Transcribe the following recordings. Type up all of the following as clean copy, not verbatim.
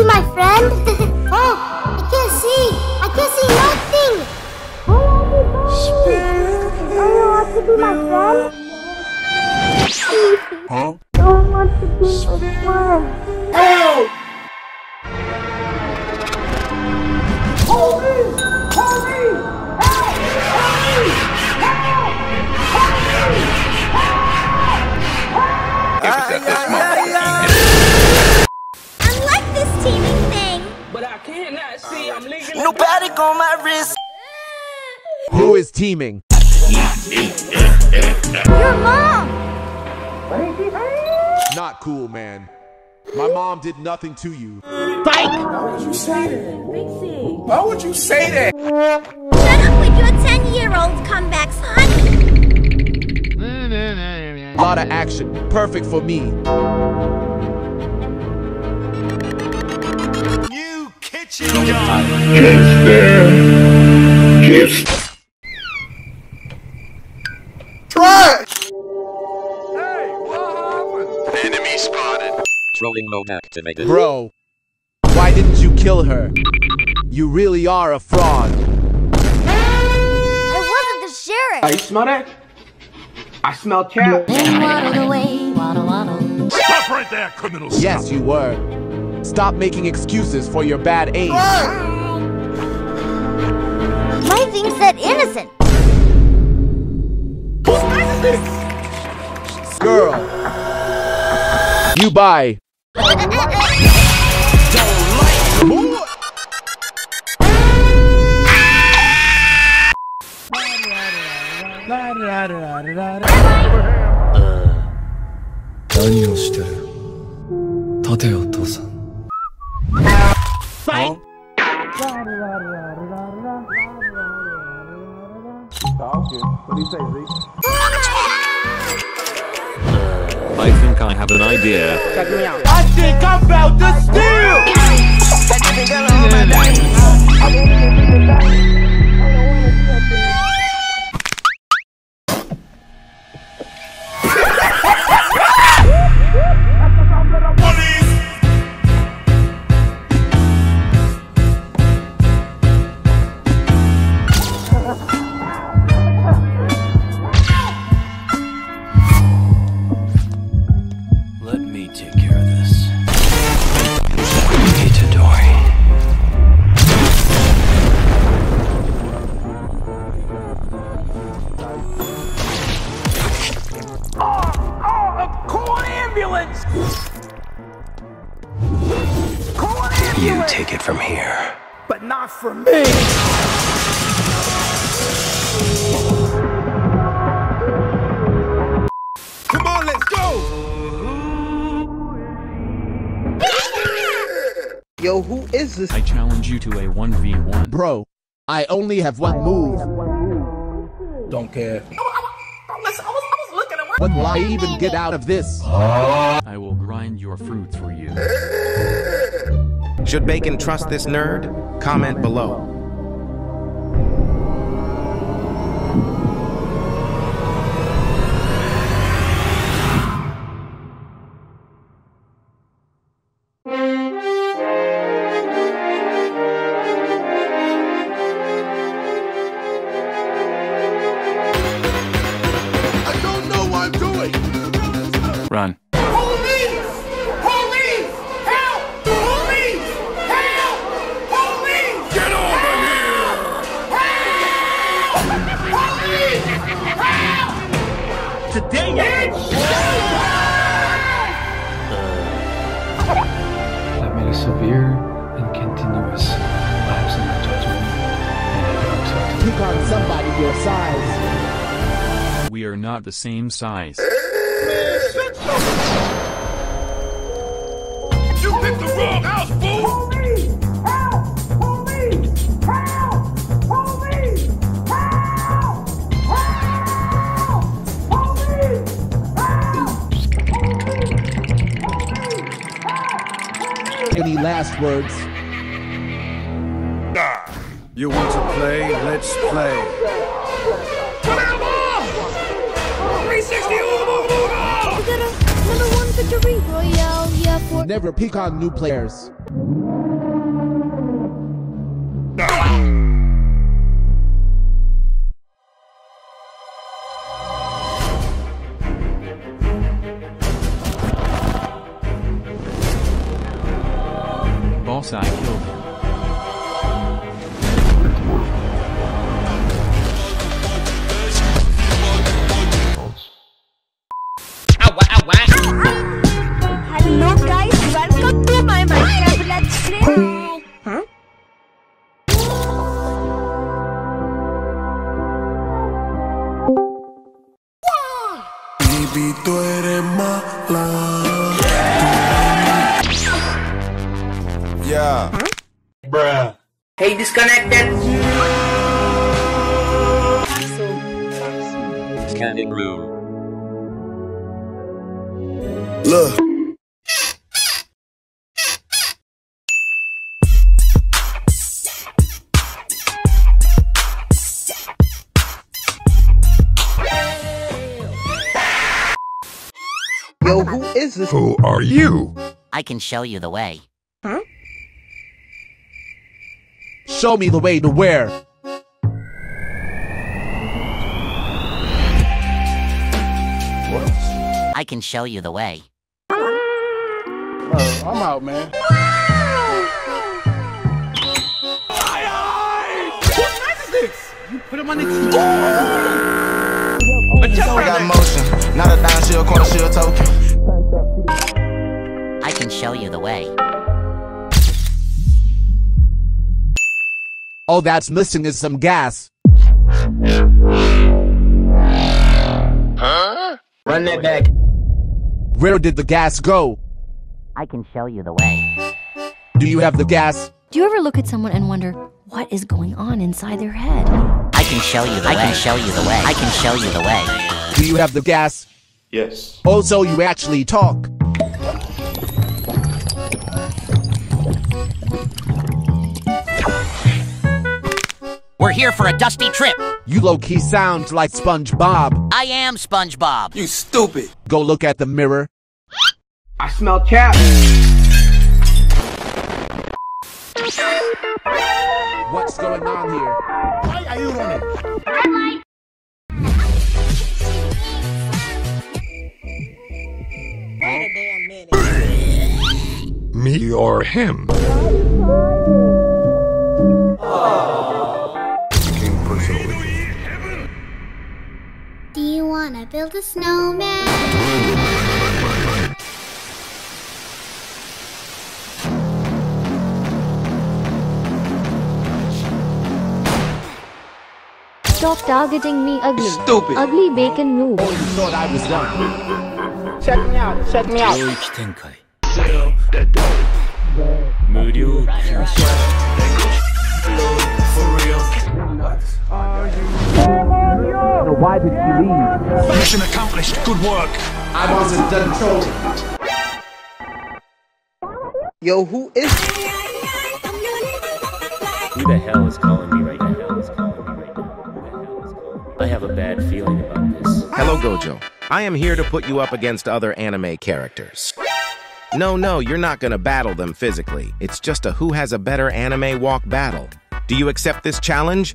be my friend? Oh, I can't see. I can't see nothing. Spirit, don't you want to be my friend? Huh? Don't want to be my friend. Hey! Hold me! Hold me! Help! Help me! Help! Help me! Help! Give it that this moment. Nobody on my wrist. Who is teaming? Your mom. Not cool, man. My mom did nothing to you. Psych! Why would you say that? Why would you say that? Shut up with your 10-year-old comeback, son. Lot of action, perfect for me. Kiss them. Kiss. Try. Hey, what happened? Enemy spotted. Trolling mode activated. Bro, why didn't you kill her? You really are a fraud. I wasn't the sheriff. I smell that. I smell cat. Waddle away, waddle waddle. Stop right there, criminals. Yes, you were. Stop making excuses for your bad aim. My thing said innocent. Girl, you buy. Huh? What do you say, Zeke? I think I have an idea. Check me out. I think I'm about to steal! Police! Yo, who is this? I challenge you to a 1v1. Bro, I only have one move. Don't care. I was looking at what will I even get out of this? I will grind your fruit for you. Should Bacon trust this nerd? Comment below. We are not the same size. You picked the wrong house, fool! Hold me! Help! Hold me! Help! Hold me! Help! Help! Hold me! Help! Hold me! Help! Any last words? You want to play? Let's play. 360 Uber! We got a #1 victory royale, yeah, for never pick on new players. Boss, I killed him. Hello guys, welcome to my Minecraft Let's Play. Huh? Baby, tú eres mala. Yeah. Huh? Bruh. Hey, disconnected. Scanning room. Look. Yo, who is this? Who are you? I can show you the way. Huh? Show me the way to where? I can show you the way. Oh, I'm out, man. Aye, aye. What night is this? You put him on the I got motion. Not a dime, shield, corner, shield, token. I can show you the way. All that's missing is some gas. Huh? Run that back. Where did the gas go? I can show you the way. Do you have the gas? Do you ever look at someone and wonder what is going on inside their head? I can show you the way. I can show you the way. I can show you the way. Do you have the gas? Yes. Oh, so you actually talk. We're here for a dusty trip. You low-key sound like SpongeBob. I am SpongeBob. You stupid. Go look at the mirror. I smell cat. What's going on here? Why are you running? Wait a damn minute. Me or him? Do you wanna build a snowman? Stop targeting me, ugly. Stupid. Ugly bacon noob. Oh, you thought I was done. Check me out, check me out. So why did you leave? Mission accomplished. Good work. I wasn't done trolling. Yo, who is? Who the hell is calling me right now? I have a bad feeling about this. Hello, Gojo. I am here to put you up against other anime characters. No, you're not gonna battle them physically. It's just a who has a better anime walk battle. Do you accept this challenge?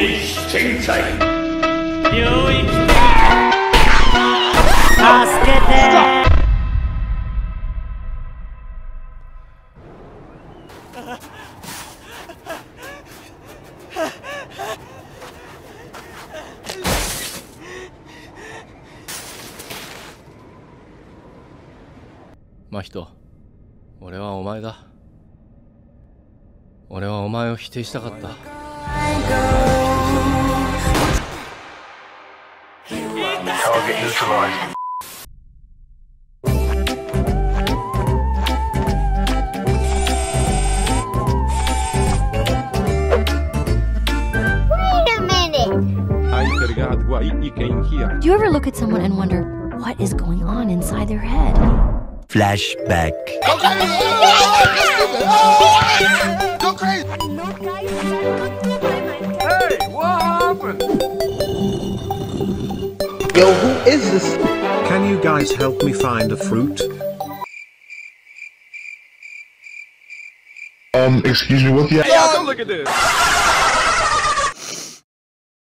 Stop. Mahito, 俺はお前だ。俺はお前を否定したかった。 Neutralized. Do you ever look at someone and wonder what is going on inside their head? Flashback. Go crazy! Hey, what happened? Yo, who is this? Can you guys help me find a fruit? Excuse me, what? Yeah, hey, don't look at this!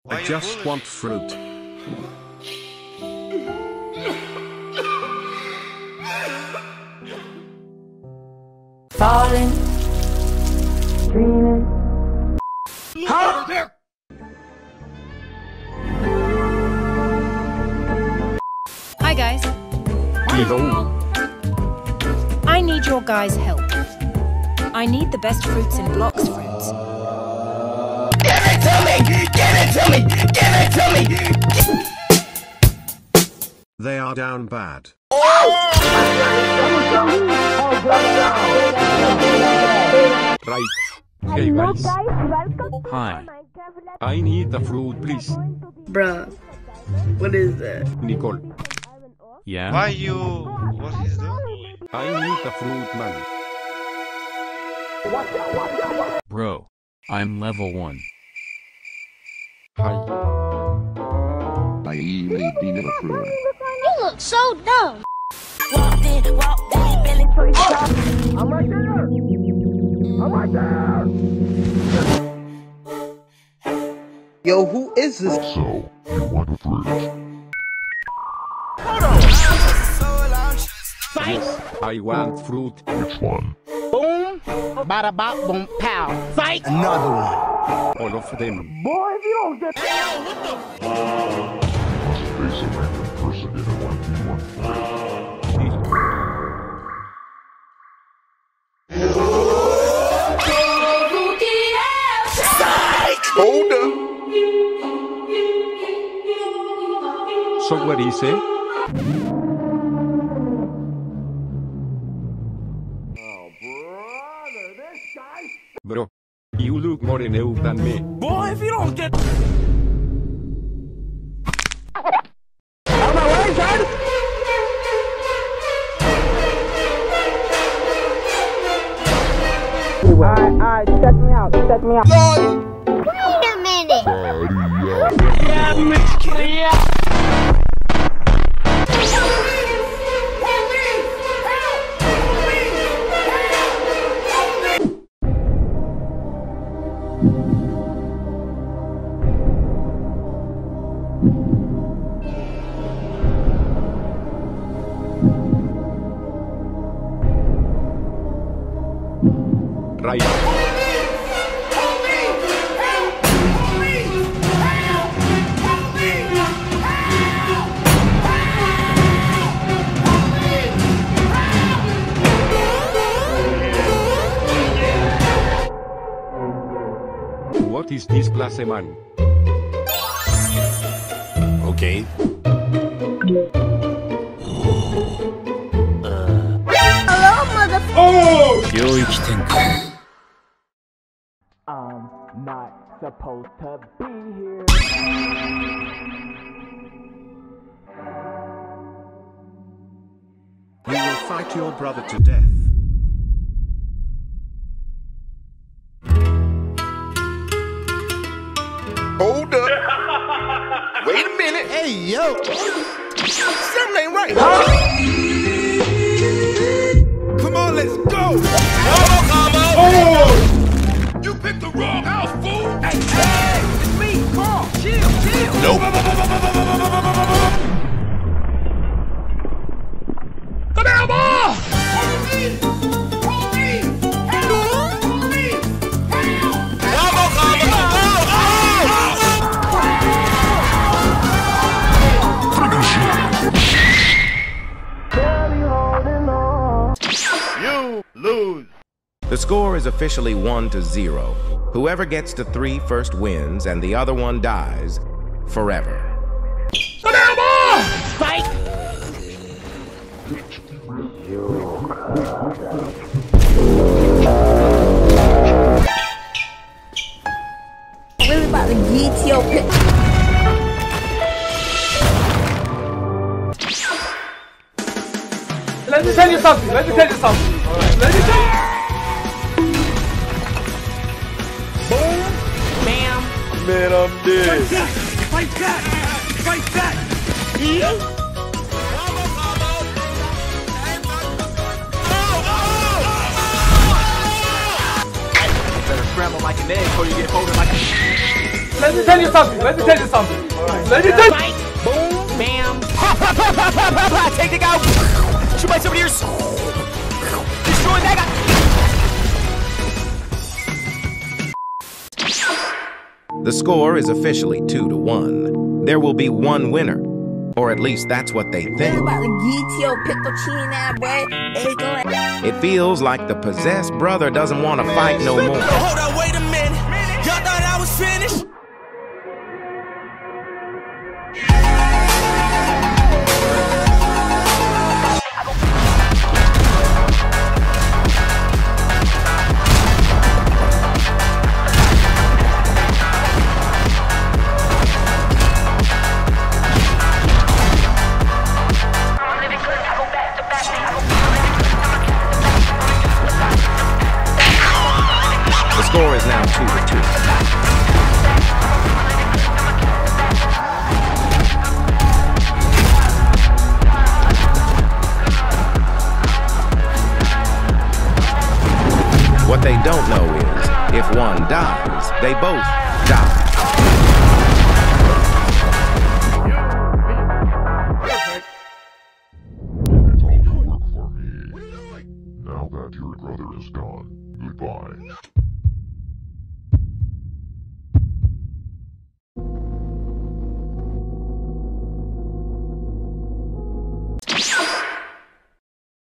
I just want fruit. Falling. Dreaming. How dare! Guys, I need your guys' help. I need the best fruits in Blox Fruits. Give it to me! Give it to me! Give it to me! They are down bad. Oh! Right. Hey guys. Hi. I need the fruit, please. Bruh. What is that? Nicole. Yeah. Why you? What is that? I need the fruit money. Bro, I'm level 1. Hi. I need the fruit. You look so dumb. I'm right there. I'm right there. Yo, who is this? So you want a fruit? Yes, I want fruit. Which one? Boom, bada bop, boom, pow. Fight! Another one. All of them. Boy, if you don't get what the face a random person in a 1v1 fight. Psych! Hold up! So what do you say? Bro, you look more naive than me. Boy, if you don't get... Out of my way, son! Alright, check me out, check me out. Wait a minute! Right. What is this place, man? Okay. Hello, mother. Oh! I'm not supposed to be here. You will fight your brother to death. Hold up. Wait a minute. Hey, yo. Something ain't right. Huh? Come on, let's go. Oh! You picked the wrong house, fool! Hey, hey! It's me! Nope. Come here, boy! You lose. The score is officially 1-0. Whoever gets to 3 first wins, and the other one dies forever. Fight! I'm really about to get your picture. Let me tell you something. Boom. Bam. Man, I'm dead. Fight back. Fight back. Better scramble like an egg before you get folded like a... Let me tell you something. Boom. Bam. Take the go. Shoot my over ears! Destroy that guy! The score is officially 2-1. There will be one winner. Or at least that's what they think. It feels like the possessed brother doesn't want to fight no more. Hold on, wait a minute. Y'all thought I was finished? The score is now 2-2. What they don't know is, if one dies, they both die. Now that your brother is gone, goodbye.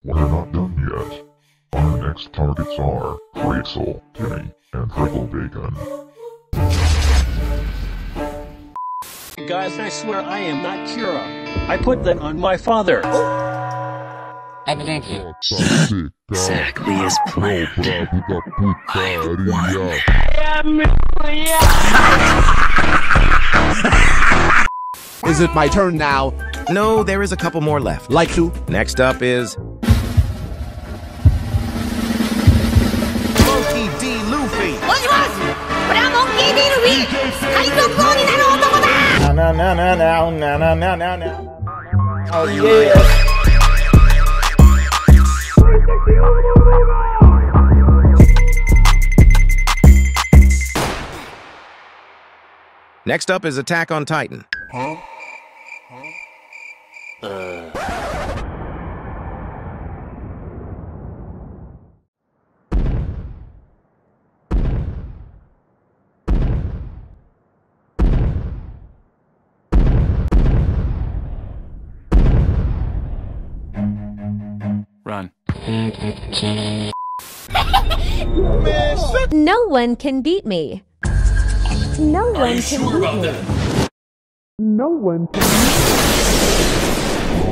We're not done yet. Our next targets are Craxel, Timmy, and Purple Bacon. Guys, I swear I am not Kira. I put that on my father. I believe you. Exactly as planned. I won. Is it my turn now? No, there is a couple more left. Like who? Next up is... No. Oh yeah. Next up is Attack on Titan. Run. No one can beat me. No one can beat me.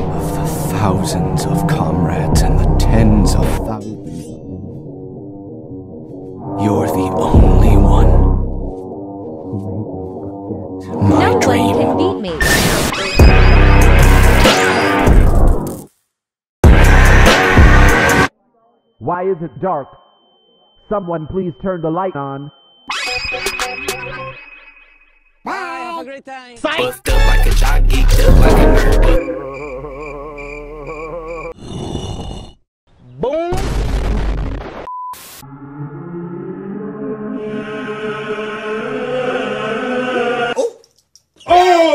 Of the thousands of comrades and the tens of thousands, you're the only one. No one can beat me. Why is it dark? Someone please turn the light on. Bye! Have a great time! Fight! Buffed up like a jockey, up like a nerd. Boom! Oh! Oh!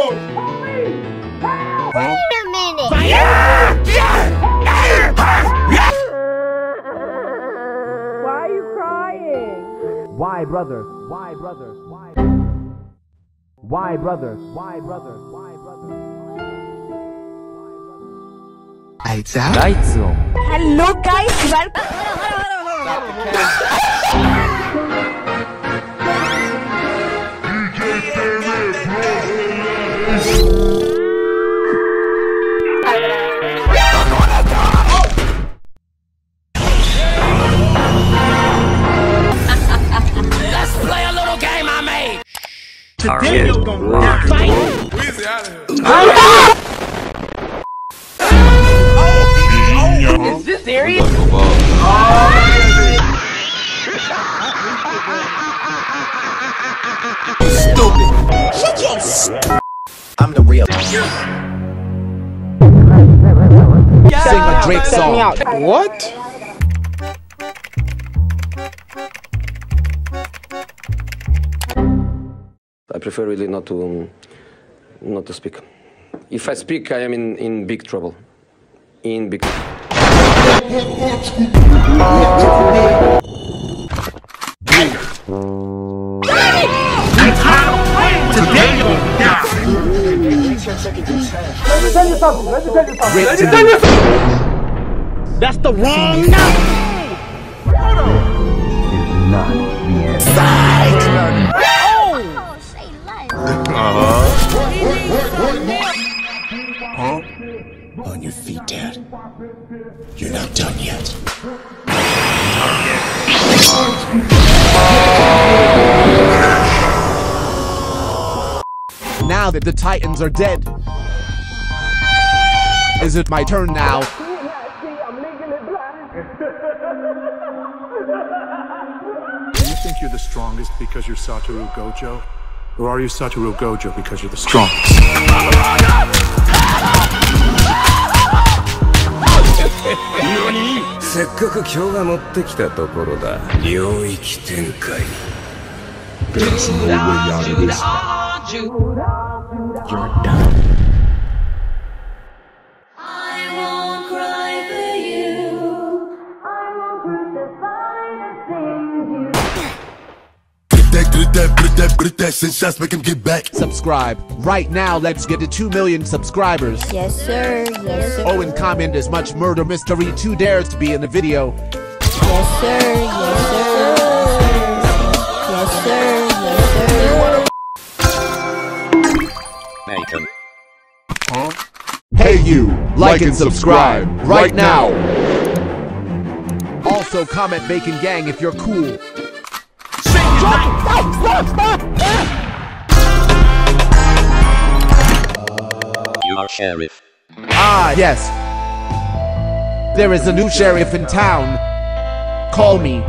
brother? Why brother? Why brother? Why brother? Why brother? Why brother? Lights out. Lights on. Hello guys, welcome. Let's play a little game I made. Today you're gonna fight. We're out of here. Is this serious? Stupid. I'm the real. Yeah. Sing a Drake song. What? I prefer really not to speak. If I speak, I am in big trouble. In big trouble. That's the wrong number. Oh, say life. Huh? On your feet, Dad. You're not done yet. Now that the Titans are dead, is it my turn now? Do you think you're the strongest because you're Satoru Gojo? Or are you Satoru Gojo because you're the strongest? You're done. I won't cry for you. I won't crucify the things you. Make him get back. Subscribe right now. Let's get to 2 million subscribers. Yes, sir. Yes, sir. Oh, and comment as much Murder Mystery 2 dares to be in the video. Yes, sir. Yes, sir. Yes, sir. Huh? Hey you, like and subscribe right now. Also comment Bacon Gang if you're cool. You are sheriff. Ah yes. There is a new sheriff in town. Call me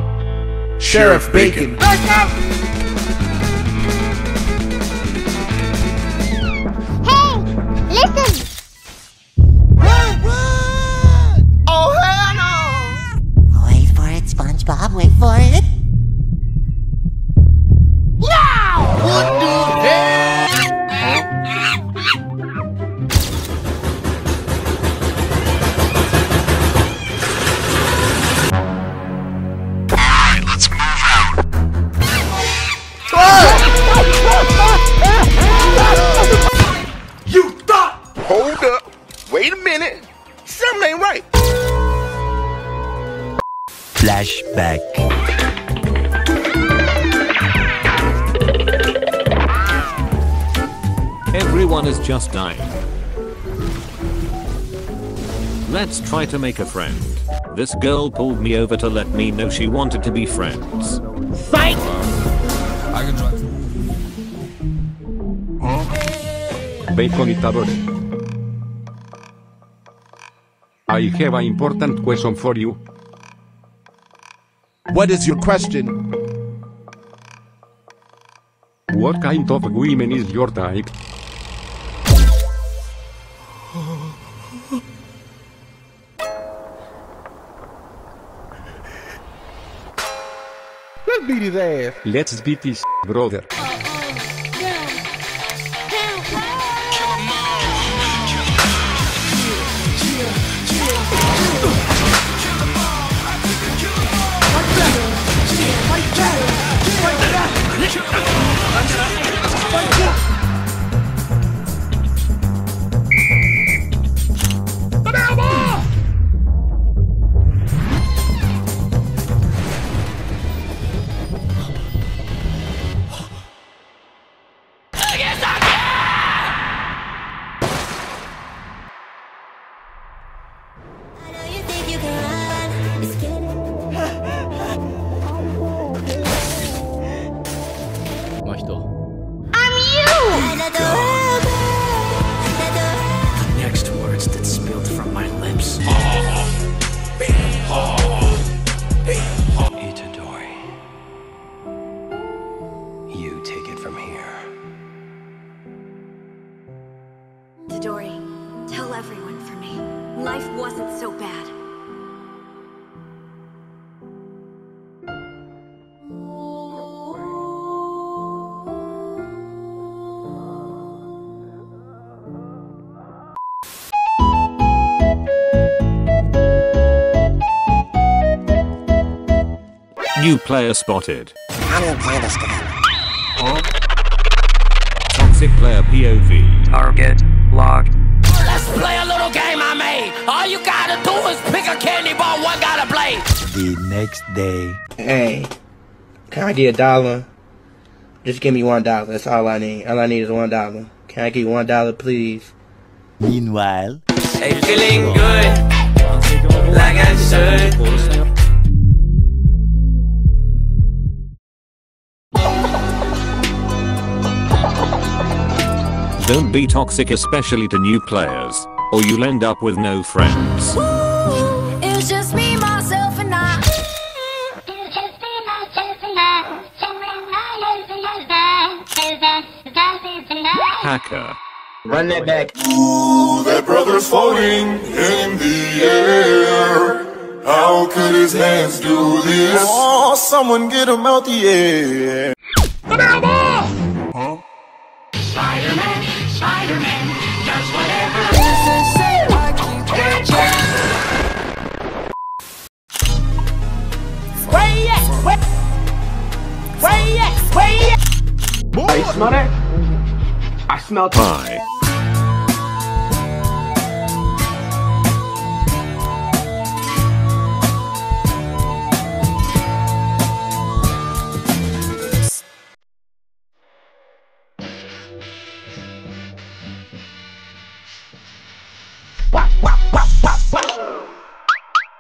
Sheriff Bacon. Bob, wait for it. Now! What the hell? Alright, let's move out. You thought! Hold up. Wait a minute. Something ain't right. Flashback. Everyone is just dying. Let's try to make a friend. This girl pulled me over to let me know she wanted to be friends. Fight! I can try. Bacon, I have an important question for you. What is your question? What kind of women is your type? Let's beat his ass. Let's beat his brother. Like that! New player spotted. How do you play this game? Huh? Toxic player POV. Target locked. Let's play a little game I made. All you gotta do is pick a candy bar. One gotta play. The next day. Hey, can I get $1? Just give me $1. That's all I need. All I need is $1. Can I get $1, please? Meanwhile. Hey, feeling good. Like I should. Don't be toxic, especially to new players, or you'll end up with no friends. It's just me, myself, and I. Hacker. Run that back. Ooh, that brother's floating in the air. How could his hands do this? Oh, someone get him out the air. Huh? Spider-Man does whatever. This is so where you at? I smell it. I smell pie.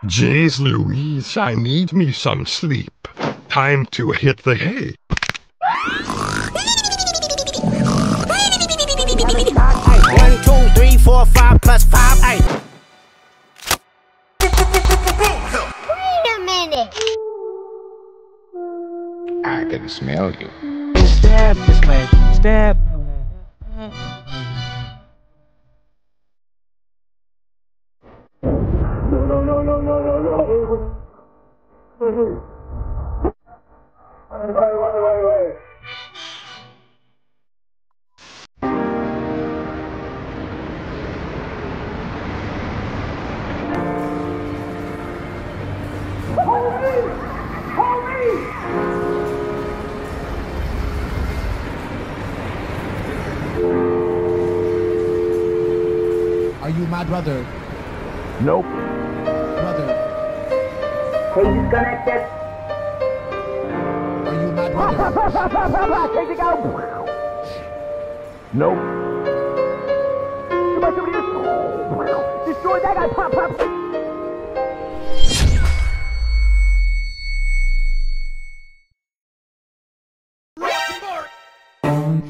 Jeez Louise, I need me some sleep. Time to hit the hay. One, two, three, four, five, plus five, eight. Wait a minute. I can smell you. Step this way, step. Are you my brother? Nope. Brother. Hey, you connected? Are you my brother? Take it out. Nope. Destroy that guy. Pop, pop. My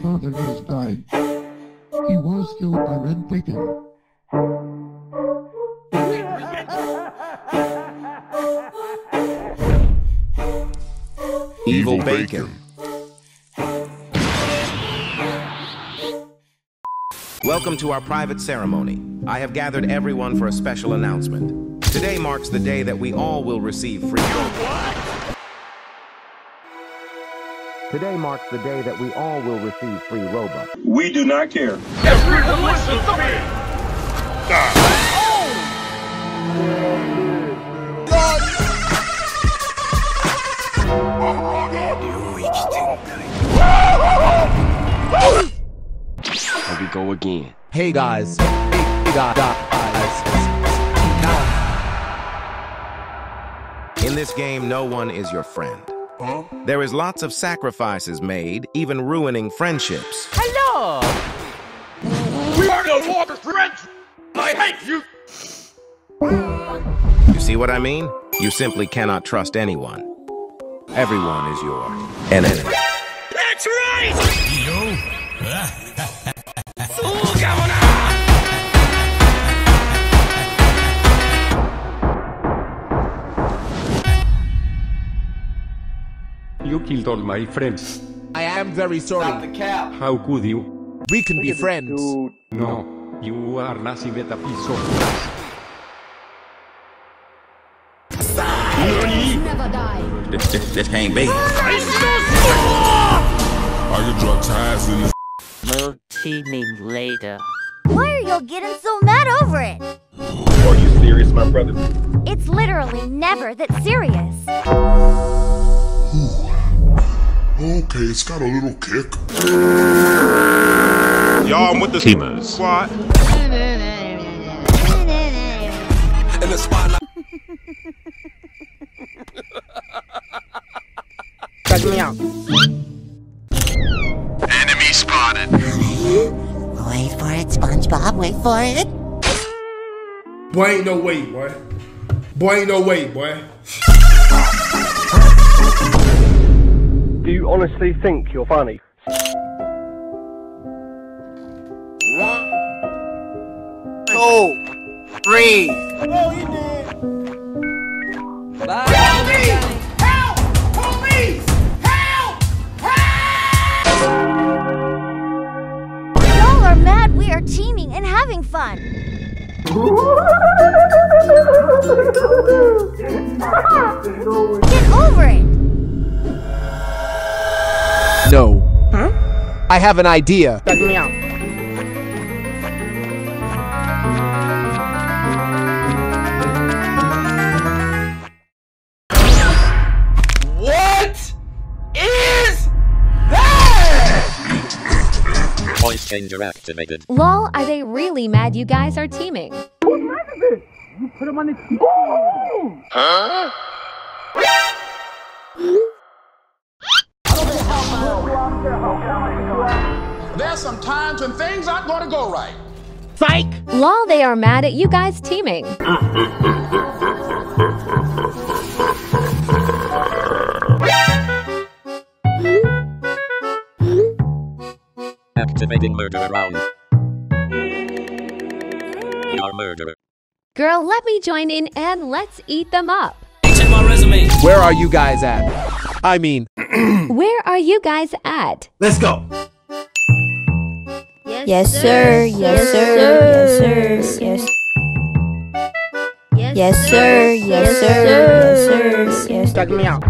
father has died. He was killed by Red Bacon. Evil Bacon. Welcome to our private ceremony. I have gathered everyone for a special announcement. Today marks the day that we all will receive free what? Today marks the day that we all will receive free Robux. We do not care. Everyone listen to me! Oh! Here we go again. Hey guys. In this game, no one is your friend. Huh? There is lots of sacrifices made, even ruining friendships. Hello! We are no longer friends! I hate you! You see what I mean? You simply cannot trust anyone. Everyone is your enemy. That's right! You killed all my friends. I am very sorry. Stop the cap. How could you? We can be friends. No, you are nothing but a piece of trash. This can't be. Are you drug ties in this? We'll team later. Why are y'all getting so mad over it? Are you serious, my brother? It's literally never that serious. Ooh. Okay, it's got a little kick. Y'all, I'm with the teamers. Squad. In the spotlight. Check me out. Enemy spotted. Wait for it, SpongeBob. Wait for it. Boy, ain't no way, boy. Boy, ain't no way, boy. Do you honestly think you're funny? One, two, three. Oh, he did. Bye. Help me! Help! Police! Help! Help! Y'all are mad we are teaming and having fun. Get over it! No. Huh? I have an idea. Check me out. What is that? Voice changer activated. Lol, are they really mad you guys are teaming? Who's mad at this? You put him on his team. Oh! Huh? There's some times when things aren't going to go right. Psych! Lol, they are mad at you guys teaming. Activating murder round. You are murderer. Girl, let me join in and let's eat them up. Check my resume. Where are you guys at? I mean... Where are you guys at? Let's go. Yes, sir. Yes, sir. Yes, sir. Yes, sir. Yes, sir. Yes, sir. Yes. Check me out.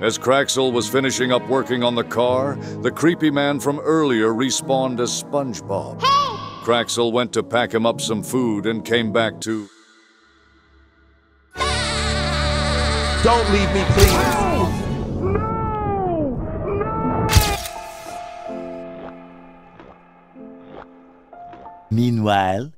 As Craxel was finishing up working on the car, the creepy man from earlier respawned as SpongeBob. Hey! Craxel went to pack him up some food and came back to... Don't leave me, please! No! No! No! Meanwhile...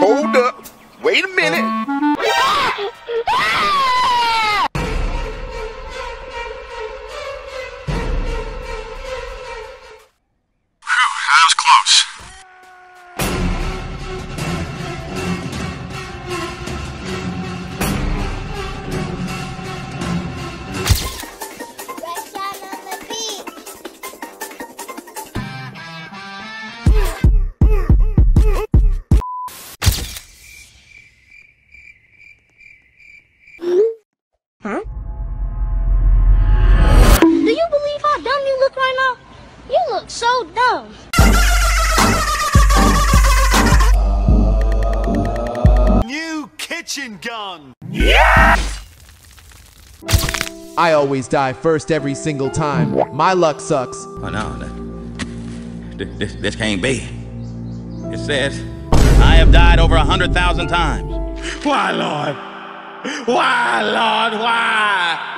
Hold up! Wait a minute! kitchen gun! Yeah! I always die first every single time. My luck sucks. Oh no, this can't be. It says, I have died over 100,000 times. Why, Lord? Why, Lord? Why?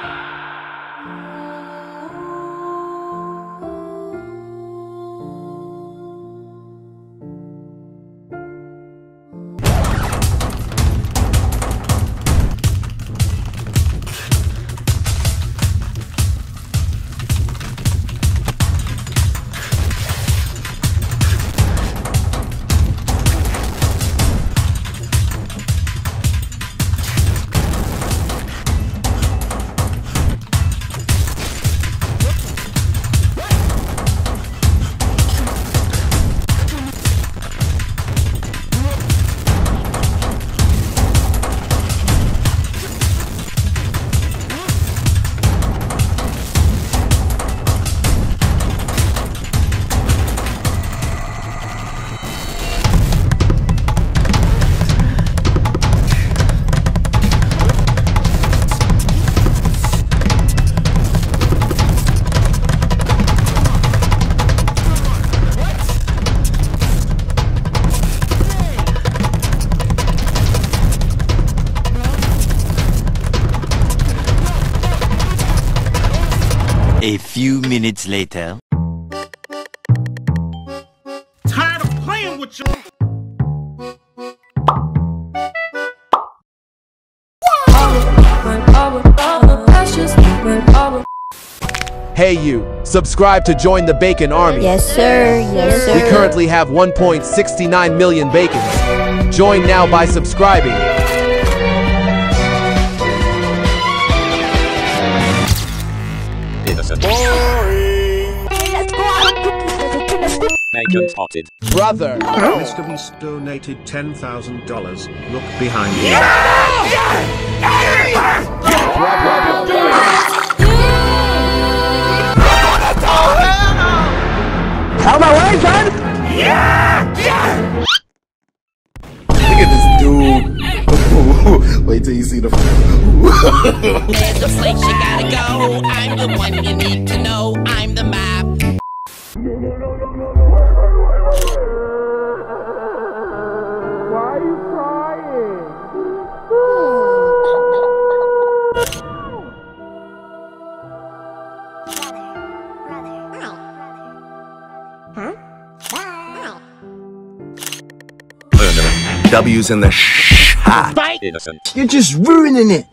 A few minutes later. Tired of playing with you. Hey you, subscribe to join the Bacon-Army. Yes sir, yes sir. We currently have 1.69 million bacons. Join now by subscribing. Bacon potted. Brother! Oh. Mr. Beast donated $10,000. Look behind you. Yeah! Yeah! Out of my way, son! Yeah! Yeah! Look at this dude. Wait till you see the. There's a place you gotta go. I'm the one you need to know. I'm the map. Why are you crying? Huh? W's in the sh. You're just ruining it.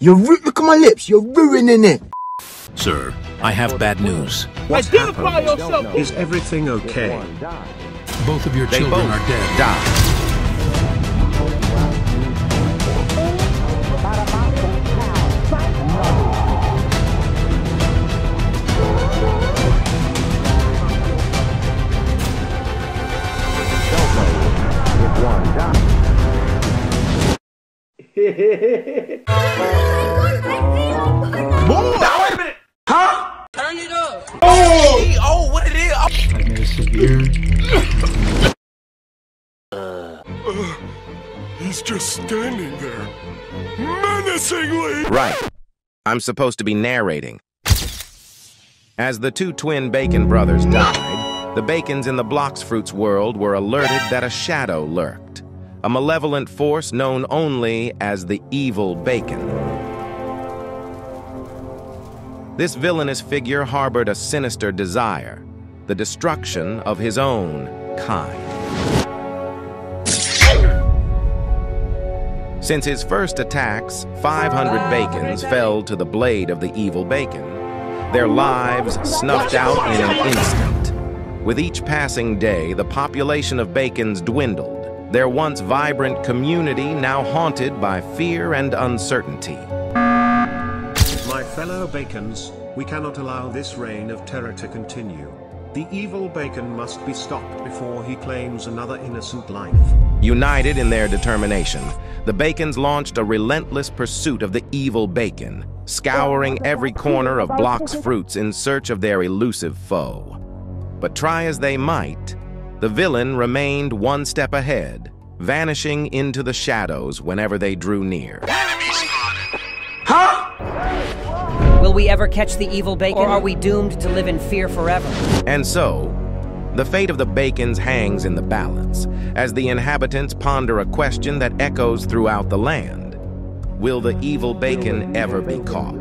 Look at my lips. You're ruining it. Sir, I have bad news. What's Identify happened? Yourself! Is everything okay? Both of your children are dead. He's just standing there, menacingly! Right. I'm supposed to be narrating. As the two twin Bacon brothers died, the Bacons in the Blox Fruits world were alerted that a shadow lurked, a malevolent force known only as the Evil Bacon. This villainous figure harbored a sinister desire, the destruction of his own kind. Since his first attacks, 500 Bacons fell to the blade of the Evil Bacon, their lives snuffed out in an instant. With each passing day, the population of Bacons dwindled, their once vibrant community now haunted by fear and uncertainty. My fellow Bacons, we cannot allow this reign of terror to continue. The Evil Bacon must be stopped before he claims another innocent life. United in their determination, the Bacons launched a relentless pursuit of the Evil Bacon, scouring every corner of Blox Fruits in search of their elusive foe. But try as they might, the villain remained one step ahead, vanishing into the shadows whenever they drew near. Enemy spotted! Huh? Will we ever catch the evil Bacon, or are we doomed to live in fear forever? And so, the fate of the Bacons hangs in the balance, as the inhabitants ponder a question that echoes throughout the land. Will the evil Bacon ever be caught?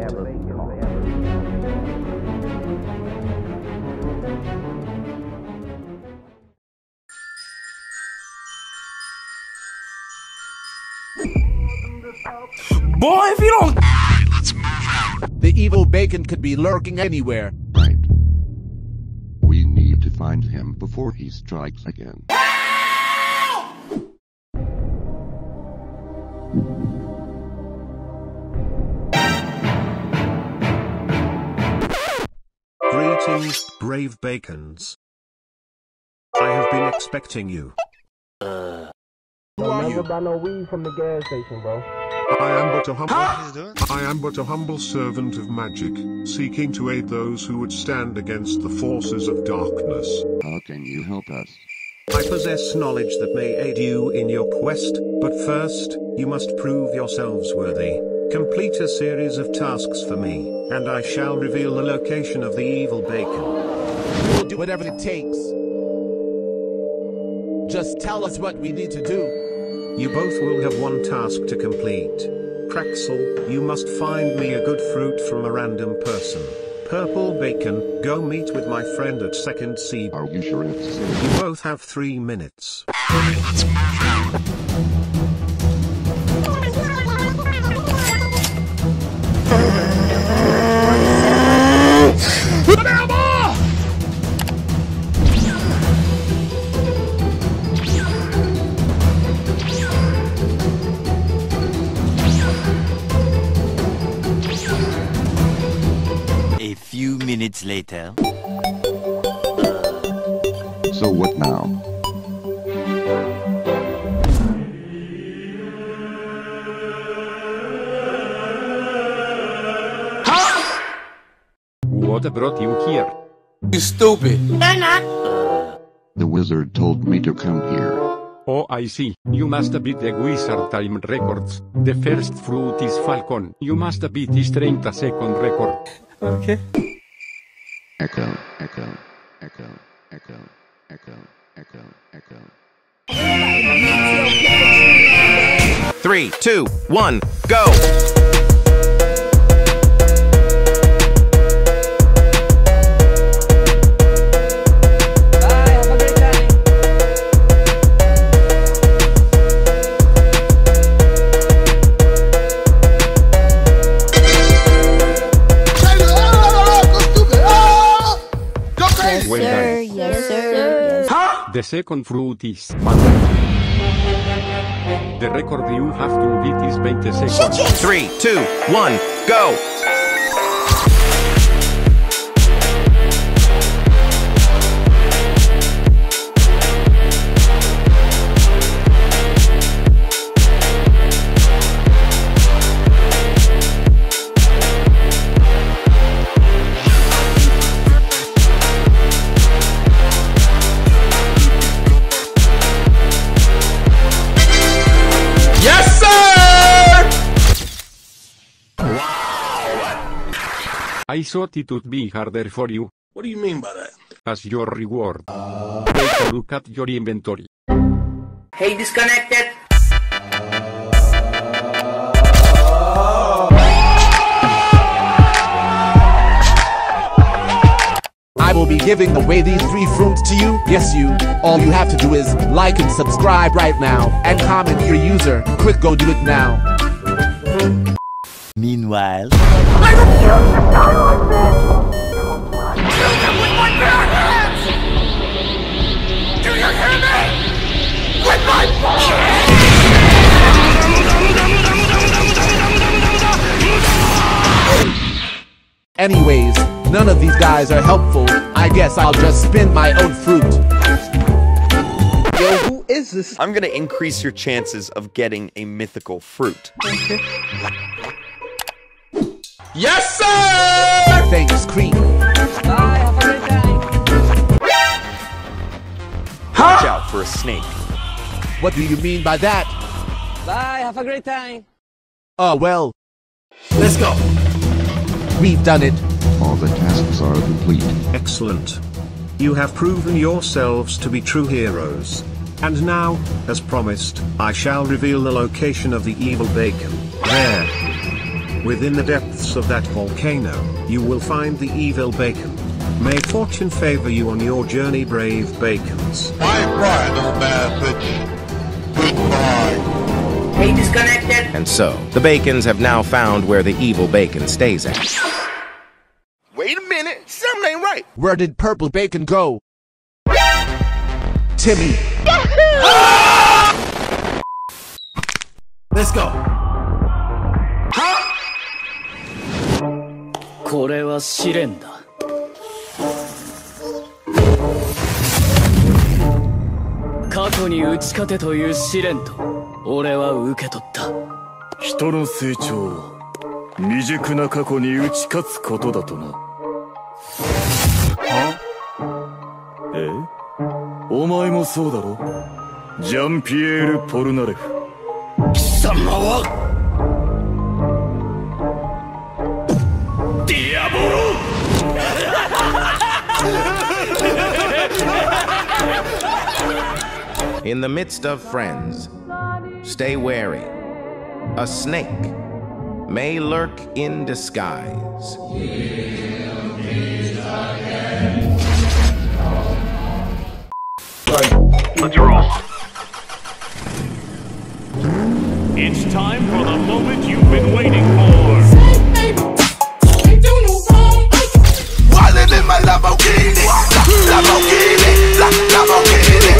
Boy, if you don't... Alright, let's move out. The evil Bacon could be lurking anywhere. Right. We need to find him before he strikes again. Greetings, brave Bacons. I have been expecting you. Who are you? I never buy no weed from the gas station, bro. I am but a humble servant of magic, seeking to aid those who would stand against the forces of darkness. How can you help us? I possess knowledge that may aid you in your quest, but first, you must prove yourselves worthy. Complete a series of tasks for me, and I shall reveal the location of the evil Bacon. We'll do whatever it takes. Just tell us what we need to do. You both will have one task to complete. Craxel, you must find me a good fruit from a random person. Purple Bacon, go meet with my friend at Second Sea. Are you sure it's safe? You both have 3 minutes. Alright, let's move out. Minutes later. So what now? Huh? What brought you here? You stupid! The wizard told me to come here. Oh, I see. You must beat the wizard time records. The first fruit is Falcon. You must beat his 30-second record. Okay. Echo. 3, 2, 1, go! The second fruit is mango. The record you have to beat is 20 seconds. 3, 2, 1, go! I thought it would be harder for you. What do you mean by that? As your reward. Take a look at your inventory. Hey, disconnected! I will be giving away these 3 fruits to you. Yes, you. All you have to do is like and subscribe right now. And comment your user. Quick, go do it now. Meanwhile, I refuse to die like this! Kill them with my bare hands! Do you hear me? With my hands! Anyways, none of these guys are helpful. I guess I'll just spin my own fruit. Yo, who is this? I'm gonna increase your chances of getting a mythical fruit. Okay. Yes, sir! Thanks, Creep. Bye, have a good day. Watch out for a snake. What do you mean by that? Bye, have a great time. Oh well. Let's go. We've done it. All the tasks are complete. Excellent. You have proven yourselves to be true heroes. And now, as promised, I shall reveal the location of the evil bacon. There. Within the depths of that volcano, you will find the evil bacon. May fortune favor you on your journey, brave bacons. I ride, little bad bitch. Goodbye. Hey, disconnected. And so, the bacons have now found where the evil bacon stays at. Wait a minute, something ain't right. Where did purple bacon go? Timmy. Ah! Let's go. Huh? In the midst of friends, stay wary. A snake may lurk in disguise. Let's roll. It's time for the moment you've been waiting for. Wildin' in my Lamborghini, Lamborghini, Lamborghini.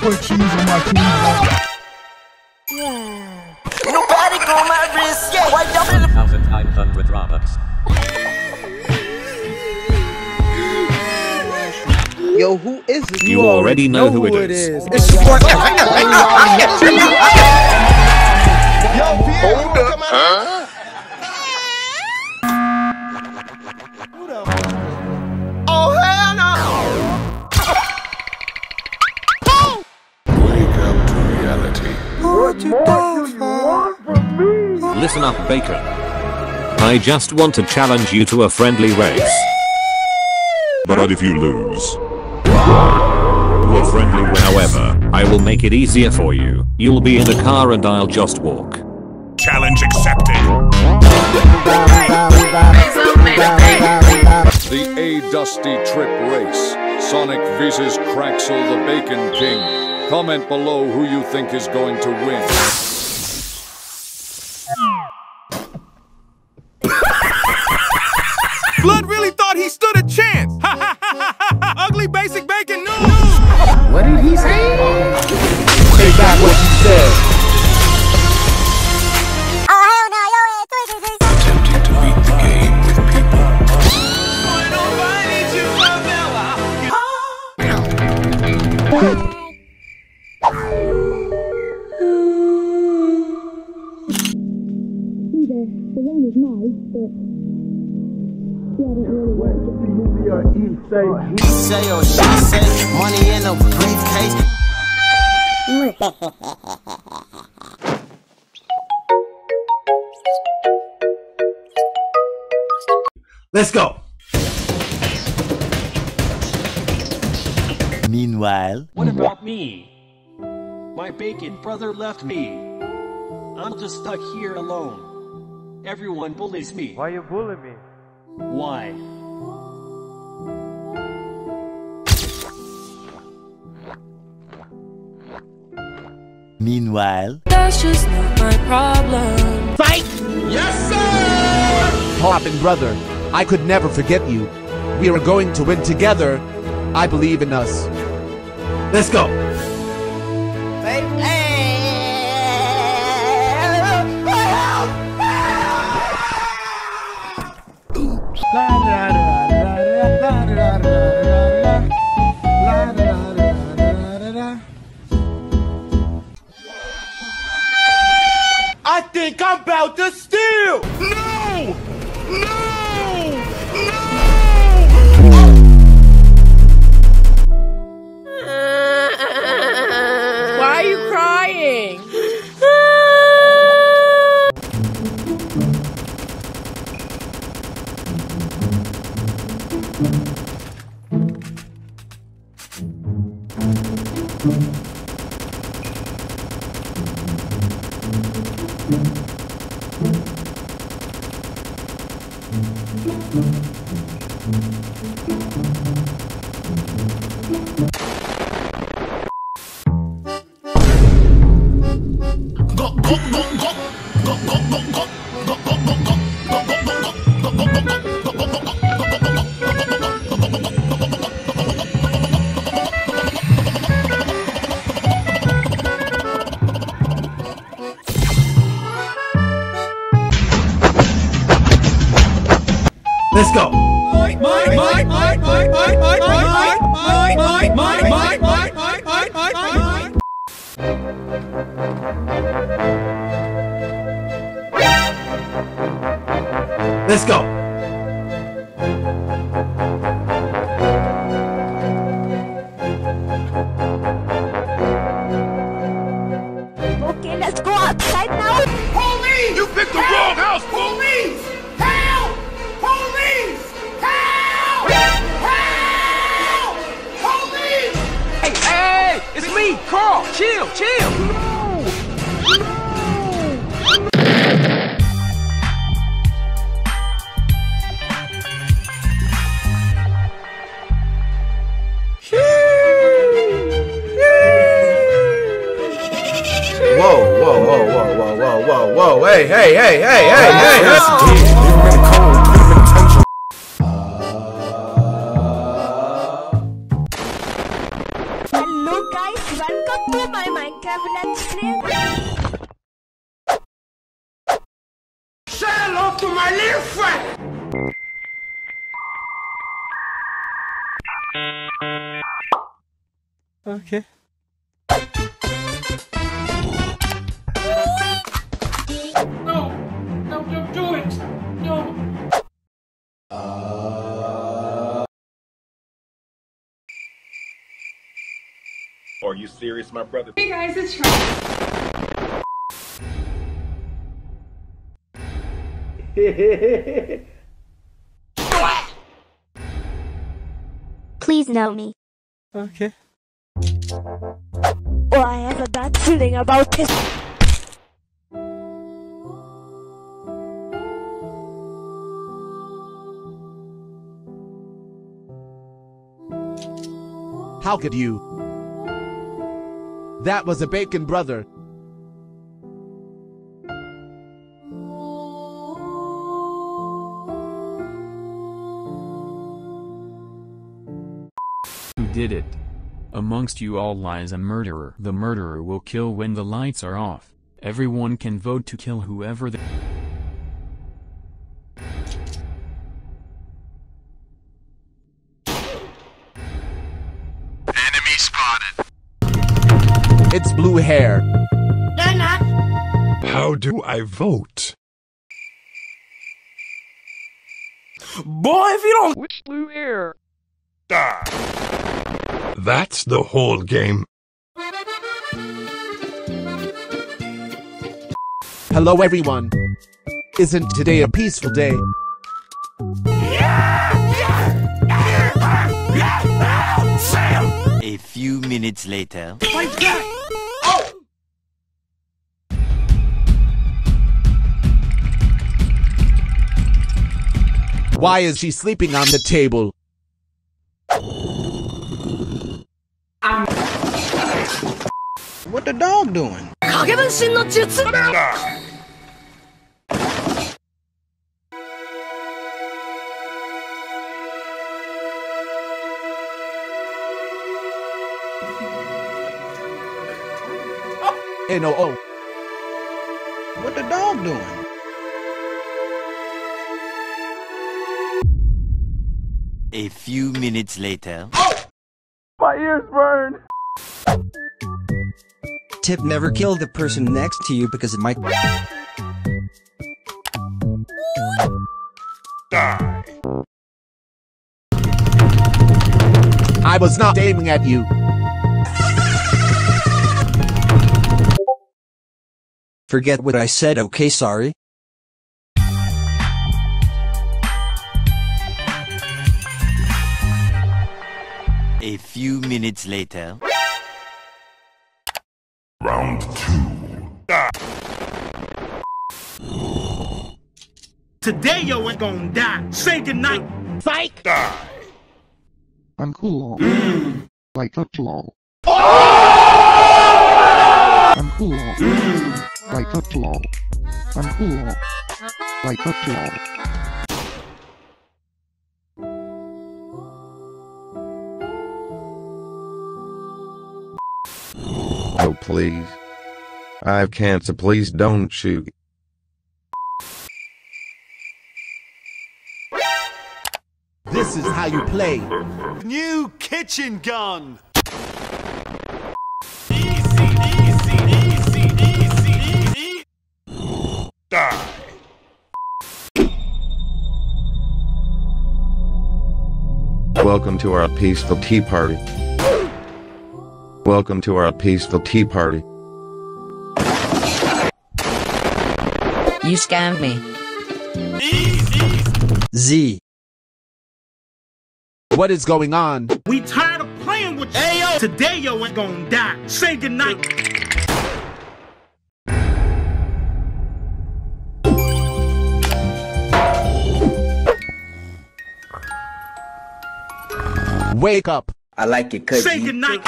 Put cheese on my teeth. Nobody on my wrist, yeah, why double? 1,500 Robux. Yo, who is it? You already know who it is. It's your boy. Yo, oh hell no! Listen up, Bacon. I just want to challenge you to a friendly race. But if you lose, we're friendly. However, I will make it easier for you. You'll be in a car and I'll just walk. Challenge accepted. The A Dusty Trip race. Sonic vs. Craxel, the Bacon King. Comment below who you think is going to win. Blood really thought he stood a chance. Ugly basic bacon news. What did he say? Take back what you said. I'm tempted to beat the game with people. Why nobody to a he say or she say, money in a briefcase. Let's go. Meanwhile, what about me? My bacon brother left me. I'm just stuck here alone. Everyone bullies me. Why you bully me? Why? Meanwhile, that's just not my problem. Fight! Yes, sir! Pop and brother, I could never forget you. We are going to win together. I believe in us. Let's go. I Let's go. Let's go. Okay, let's go outside now. Holy! You picked the wrong house, police! Carl, chill, chill! No! No! No! Whoa, whoa, whoa, whoa, whoa, whoa, whoa, whoa, hey, hey, hey, hey, hey, hey, hey! Oh. Okay. No! No, don't do it! No! Are you serious, my brother? Hey guys, it's Charlie. Please know me. Okay. Oh, I have a bad feeling about this. How could you? That was a bacon brother. Who did it? Amongst you all lies a murderer. The murderer will kill when the lights are off. Everyone can vote to kill whoever they... Enemy spotted. It's blue hair. They're not. How do I vote? Boy, if you don't... Which blue hair? Ah. That's the whole game. Hello everyone. Isn't today a peaceful day? A few minutes later. Oh! Why is she sleeping on the table? What the dog doing? Hey, no, oh. What the dog doing? A few minutes later. Oh! My ears burn! Tip: never kill the person next to you because it might die. I was not aiming at you. Forget what I said, okay, sorry. A few minutes later. Round 2. Today yo ain't gonna die. Say goodnight. Psych. Die. I'm cool. Like a claw. I'm cool. Like a claw. I'm cool. Like a claw. Oh please. I can't, so please don't shoot. This is how you play. New kitchen gun! Easy. Die. Welcome to our peaceful tea party. Welcome to our peaceful tea party. You scammed me. Z. What is going on? We tired of playing with you. Ayo. Today yo ain't gonna die. Say goodnight. Wake up. I like it cause say goodnight.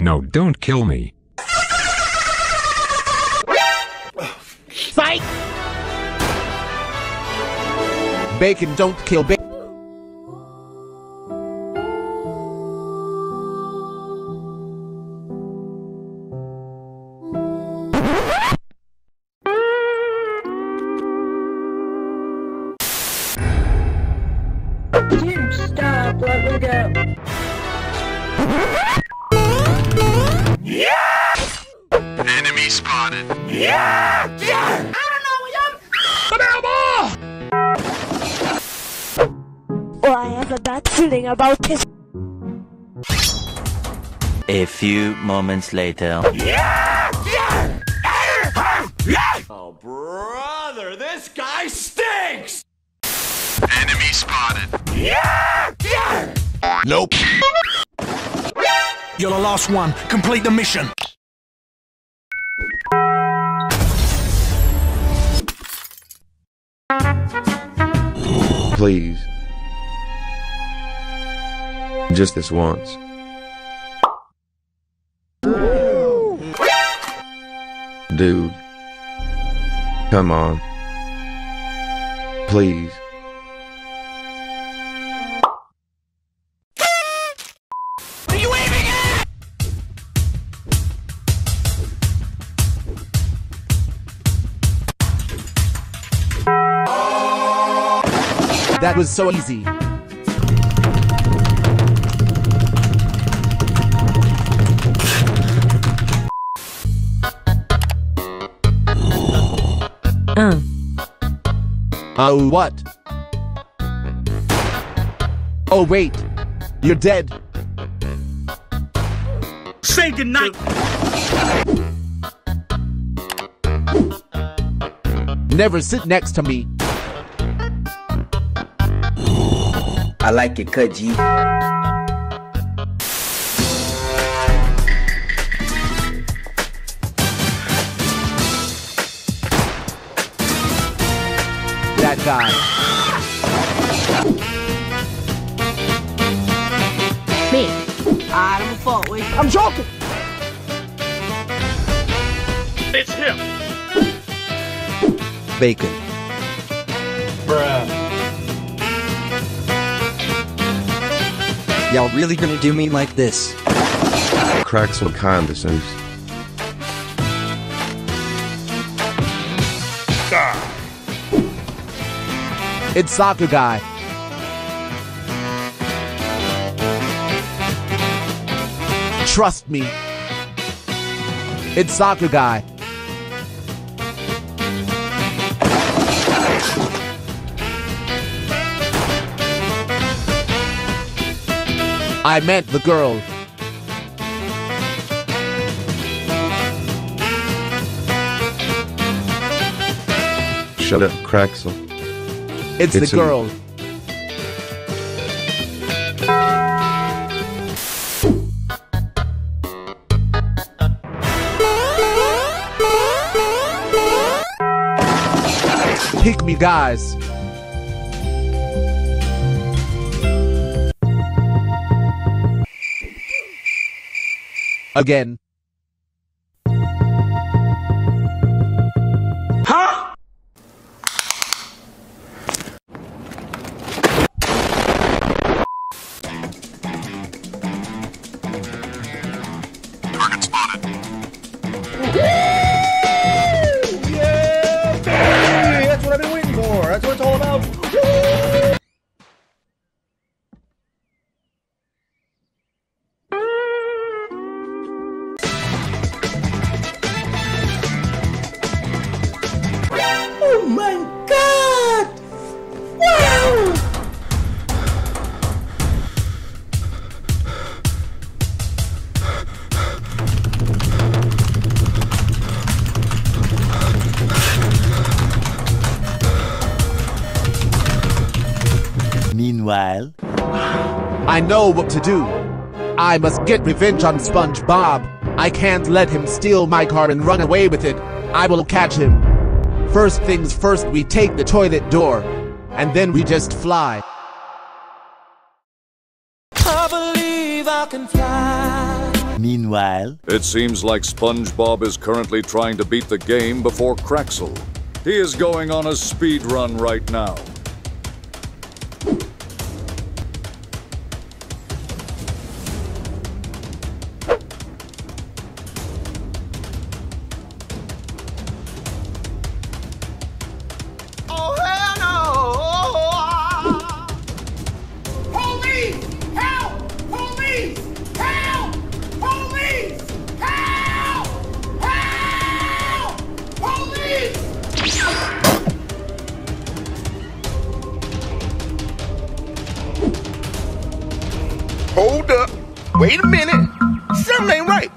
No, don't kill me. Fight! Bacon, don't kill Bacon. Dude, stop, let me go. Yeah! Enemy spotted. Yeah! Yeah! I don't know, well, I have a bad feeling about this. A few moments later. Yeah! Yeah! Oh, brother, this guy stinks! Enemy spotted. Yeah! Yeah! Nope. You're the last one. Complete the mission. Please. Just this once. Dude. Come on. Please. That was so easy. Oh, what? Oh, wait. You're dead. Say goodnight. Never sit next to me. I like it, Kudji. That guy. Me. I'm fault. I'm joking. It's him. Bacon. Bruh. Y'all really gonna do me like this? Craxel condescends. It's soccer guy. Trust me. It's soccer guy. I meant the girl. Shut up, Craxel. It's the girl. Pick me, guys. Again. Huh? Target spotted. Woo! Yeah, baby! That's what I've been waiting for. That's what it's all about. Woo! Meanwhile, I know what to do. I must get revenge on SpongeBob. I can't let him steal my car and run away with it. I will catch him. First things first, we take the toilet door, and then we just fly. I believe I can fly. Meanwhile, it seems like SpongeBob is currently trying to beat the game before Craxel. He is going on a speed run right now. Hold up. Wait a minute. Something ain't right.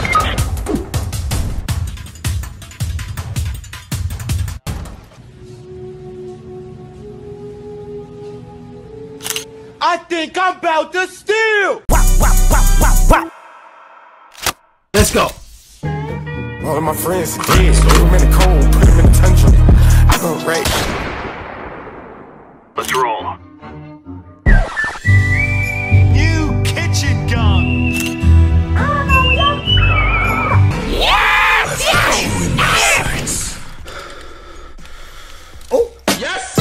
I think I'm about to steal! Wah, wah, wah, wah, wah. Let's go! All of my friends are dead, so put them in the cold, put them in the tundra. I go right. Let's roll. You kitchen gun! Yes! Yes! Yes! Oh, yes,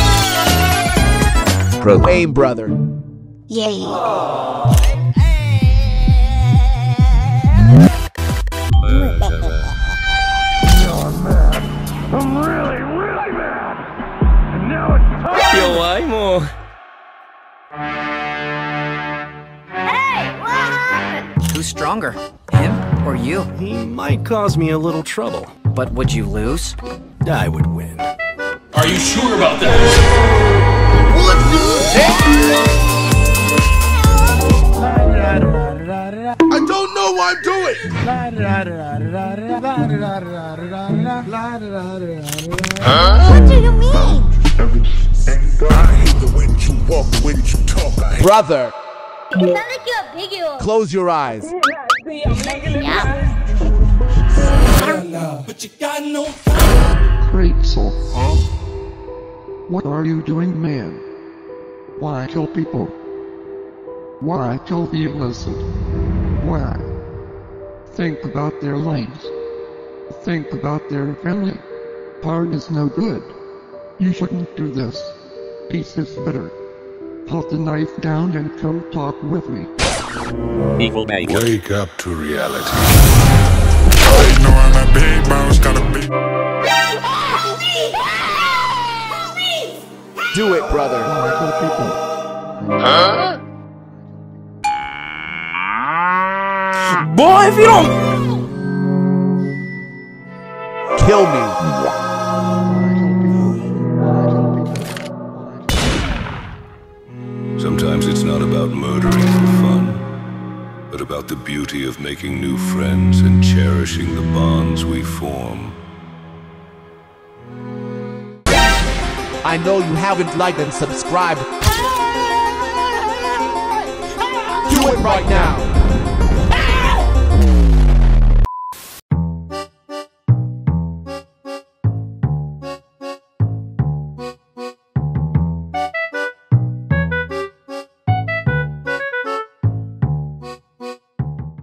sir! Pro aim, brother. Yay. I'm really, really mad. And now it's 弱いもん。Hey, what happened? Who's stronger, him or you? He might cause me a little trouble. But would you lose? I would win. Are you sure about that? What the heck? I don't know what I'm doing! Huh? What do you mean? I hate the way you walk, the way you talk. Brother! You sound like you're a big-o. Close your eyes. Yeah. But you got no Craxel. Huh? What are you doing, man? Why kill people? Why kill the innocent? Why? Think about their lives. Think about their family. Hard is no good. You shouldn't do this. Peace is better. Put the knife down and come talk with me. Evil Bacon. Wake up to reality. Ignoring my big mom's got a big. Do it, brother. Huh? Boy, if you don't kill me. Sometimes it's not about murdering for fun, but about the beauty of making new friends and cherishing the bonds we form. I know you haven't liked and subscribed. Do it right now!